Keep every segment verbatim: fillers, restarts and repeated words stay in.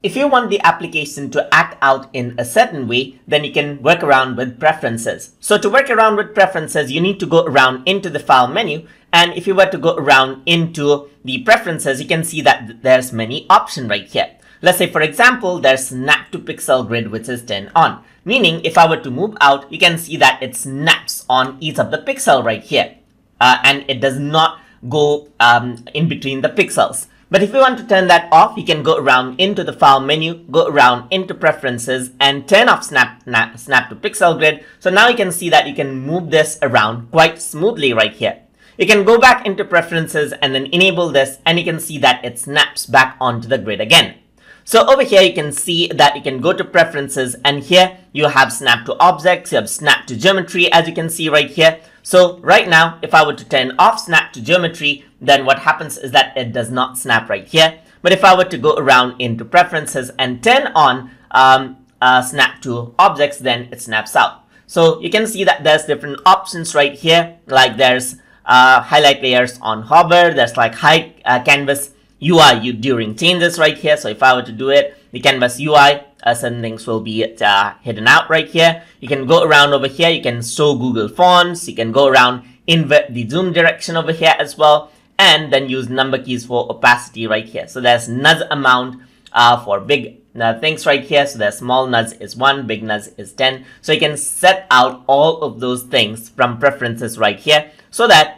If you want the application to act out in a certain way, then you can work around with preferences. So to work around with preferences, you need to go around into the file menu. And if you were to go around into the preferences, you can see that there's many options right here. Let's say, for example, there's snap to pixel grid, which is turned on. Meaning, if I were to move out, you can see that it snaps on each of the pixel right here. Uh, and it does not go um, in between the pixels. But if you want to turn that off, you can go around into the file menu, go around into preferences and turn off snap, snap, snap to pixel grid. So now you can see that you can move this around quite smoothly right here. You can go back into preferences and then enable this, and you can see that it snaps back onto the grid again. So over here, you can see that you can go to preferences, and here you have snap to objects, you have snap to geometry, as you can see right here. So right now, if I were to turn off snap to geometry, then what happens is that it does not snap right here. But if I were to go around into preferences and turn on um, uh, snap to objects, then it snaps out. So you can see that there's different options right here, like there's Uh, highlight layers on hover. There's like hide uh, canvas U I during changes right here. So if I were to do it, the canvas U I, uh, certain things will be uh, hidden out right here. You can go around over here. You can show Google Fonts. You can go around, invert the zoom direction over here as well, and then use number keys for opacity right here. So there's nudge amount uh, for big uh, things right here. So there's small nudge is one, big nudge is ten. So you can set out all of those things from preferences right here, so that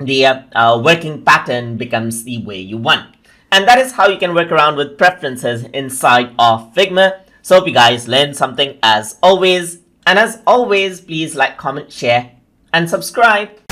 the uh, uh, working pattern becomes the way you want. And that is how you can work around with preferences inside of Figma. So hope you guys learned something as always. And as always, please like, comment, share, and subscribe.